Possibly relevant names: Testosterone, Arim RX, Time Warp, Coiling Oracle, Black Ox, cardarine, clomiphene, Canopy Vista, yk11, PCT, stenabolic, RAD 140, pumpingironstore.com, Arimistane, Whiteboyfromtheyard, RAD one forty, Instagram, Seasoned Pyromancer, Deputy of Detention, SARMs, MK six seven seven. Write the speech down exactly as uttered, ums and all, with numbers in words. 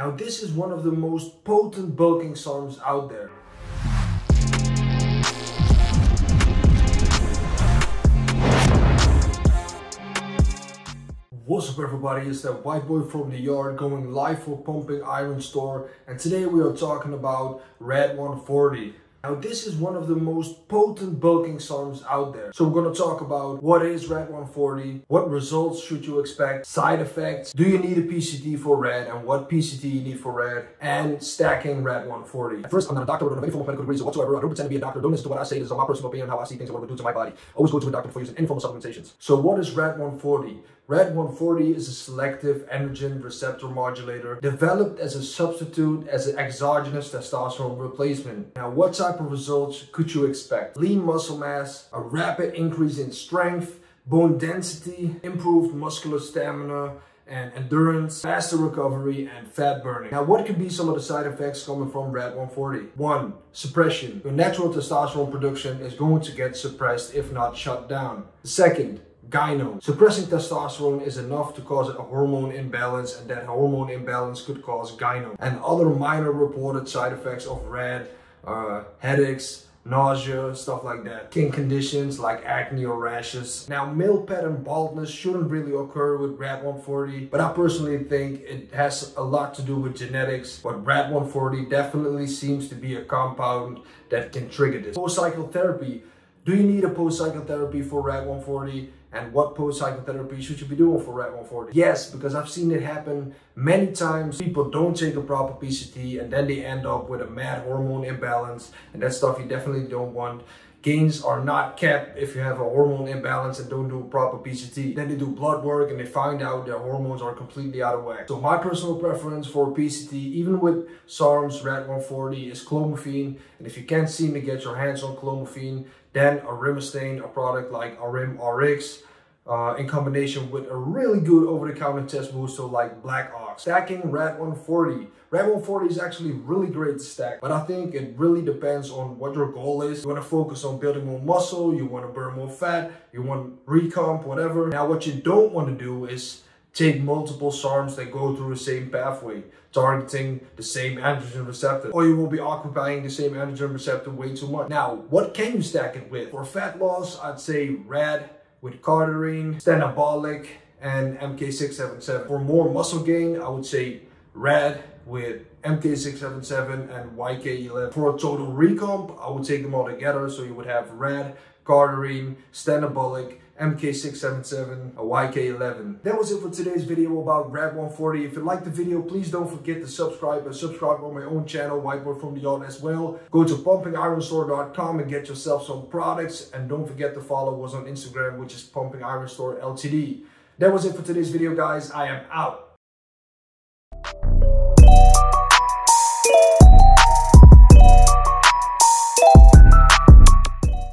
Now this is one of the most potent bulking SARMs out there. What's up everybody, it's that white boy from the yard going live for Pumping Iron Store, and today we are talking about RAD one forty. Now this is one of the most potent bulking SARMs out there. So we're going to talk about what is RAD one forty, what results should you expect, side effects, do you need a P C T for RAD and what P C T you need for RAD, and stacking RAD one forty. At first, I'm not a doctor, I don't have any form of medical degrees whatsoever. I don't pretend to be a doctor, don't listen to what I say, this is my personal opinion, how I see things and what it would do to my body. Always go to a doctor before using any form of supplementations. So what is RAD one forty? RAD one forty is a selective androgen receptor modulator developed as a substitute as an exogenous testosterone replacement. Now what type of results could you expect? Lean muscle mass, a rapid increase in strength, bone density, improved muscular stamina and endurance, faster recovery, and fat burning. Now, what could be some of the side effects coming from RAD one forty? One, suppression. Your natural testosterone production is going to get suppressed if not shut down. Second, gyno. Suppressing testosterone is enough to cause a hormone imbalance, and that hormone imbalance could cause gyno. And other minor reported side effects of RAD, uh, headaches, nausea, stuff like that. Skin conditions like acne or rashes. Now, male pattern baldness shouldn't really occur with RAD one forty, but I personally think it has a lot to do with genetics, but RAD one forty definitely seems to be a compound that can trigger this. Post-psychotherapy. Do you need a post-psychotherapy for RAD one forty? And what post-psychotherapy should you be doing for RAD one forty? Yes, because I've seen it happen many times. People don't take a proper P C T and then they end up with a mad hormone imbalance, and that's stuff you definitely don't want. Gains are not kept if you have a hormone imbalance and don't do a proper P C T. Then they do blood work and they find out their hormones are completely out of whack. So my personal preference for P C T, even with SARMs, RAD one forty, is clomiphene. And if you can't seem to get your hands on clomiphene, then Arimistane, a product like Arim R X, uh, in combination with a really good over-the-counter test booster like Black Ox. Stacking RAD one forty. RAD one forty is actually really great to stack, but I think it really depends on what your goal is. You want to focus on building more muscle, you want to burn more fat, you want recomp, whatever. Now what you don't want to do is take multiple SARMs that go through the same pathway, targeting the same androgen receptor, or you will be occupying the same androgen receptor way too much. Now, what can you stack it with? For fat loss, I'd say RAD with cardarine, stenabolic, and M K six seven seven. For more muscle gain, I would say RAD with M K six seven seven and Y K eleven. For a total recomp, I would take them all together, so you would have RAD, cardarine, stenabolic, M K six seven seven, or Y K eleven. That was it for today's video about RAD one forty. If you liked the video, please don't forget to subscribe and subscribe on my own channel, Whiteboy from the Yard, as well. Go to pumping iron store dot com and get yourself some products, and don't forget to follow us on Instagram, which is Pumping Iron Store L T D. That was it for today's video, guys. I am out.